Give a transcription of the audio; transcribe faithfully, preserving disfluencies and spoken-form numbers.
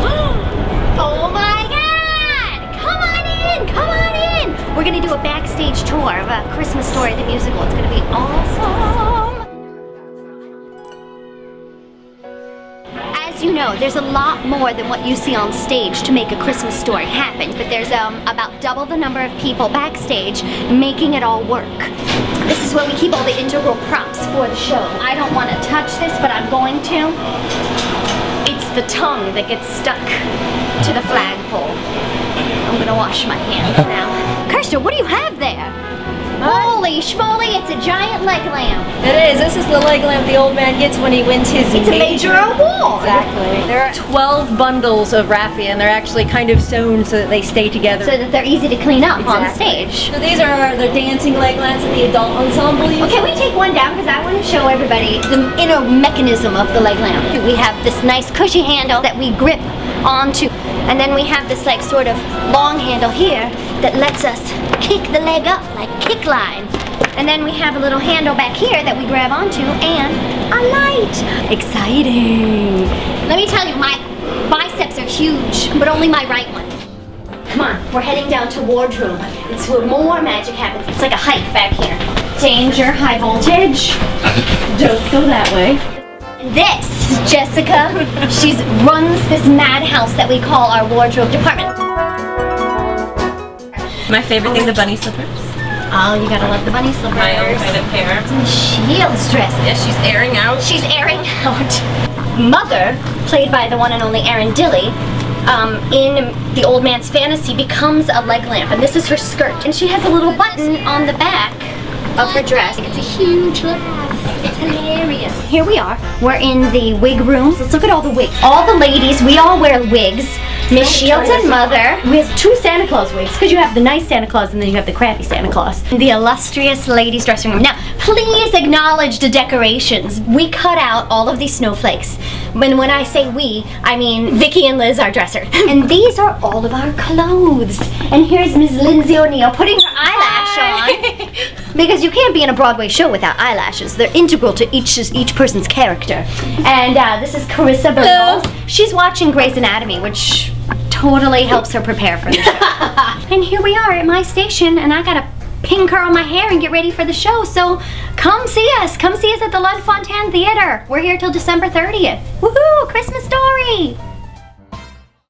Oh my God! Come on in! Come on in! We're gonna do a backstage tour of A Christmas Story the Musical. It's gonna be awesome! As you know, there's a lot more than what you see on stage to make A Christmas Story happen, but there's um, about double the number of people backstage making it all work. This is where we keep all the integral props for the show. I don't want to touch this, but I'm going to. It's the tongue that gets stuck to the flagpole. I'm going to wash my hands now. Carissa, what do you have there? What? Holy schmoly, it's a giant leg lamp. It is. This is the leg lamp the old man gets when he wins his It's major. a major award. Exactly. There are twelve bundles of raffia, and they're actually kind of sewn so that they stay together. So that they're easy to clean up exactly. on stage. So these are the dancing leg lamps and the adult ensemble. Well, can we take one down? Because I want to show everybody the inner mechanism of the leg lamp. We have this nice cushy handle that we grip onto, and then we have this like sort of long handle here that lets us kick the leg up like kick line, and then we have a little handle back here that we grab onto and a light. Exciting. Let me tell you, my biceps are huge, but only my right one. Come on, we're heading down to wardrobe. It's where more magic happens. It's like a hike back here. Danger, high voltage. Don't go that way. This is Jessica. She runs this madhouse that we call our wardrobe department. My favorite thing, the bunny slippers. Oh, you gotta love the bunny slippers. My own kind of hair. Shields dress. Yeah, she's airing out. She's airing out. Mother, played by the one and only Erin Dilly, um, in The Old Man's Fantasy, becomes a leg lamp, and this is her skirt. And she has a little button on the back of her dress. It's a huge laugh. It's hilarious. Here we are. We're in the wig room. Let's look at all the wigs. All the ladies, we all wear wigs. Miss Shields and Mother. We have two Santa Claus wigs, because you have the nice Santa Claus and then you have the crappy Santa Claus. The illustrious ladies' dressing room. Now, please acknowledge the decorations. We cut out all of these snowflakes. When, when I say we, I mean Vicky and Liz, our dresser. And these are all of our clothes. And here's Miss Lindsay O'Neill putting her eyelash on. Because you can't be in a Broadway show without eyelashes. They're integral to each each person's character. And uh, this is Carissa Burgos. Hello. She's watching Grey's Anatomy, which totally helps her prepare for the show. And here we are at my station, and I gotta pin curl my hair and get ready for the show. So come see us. Come see us at the Lunt-Fontanne Theater. We're here till December thirtieth. Woohoo! Christmas Story!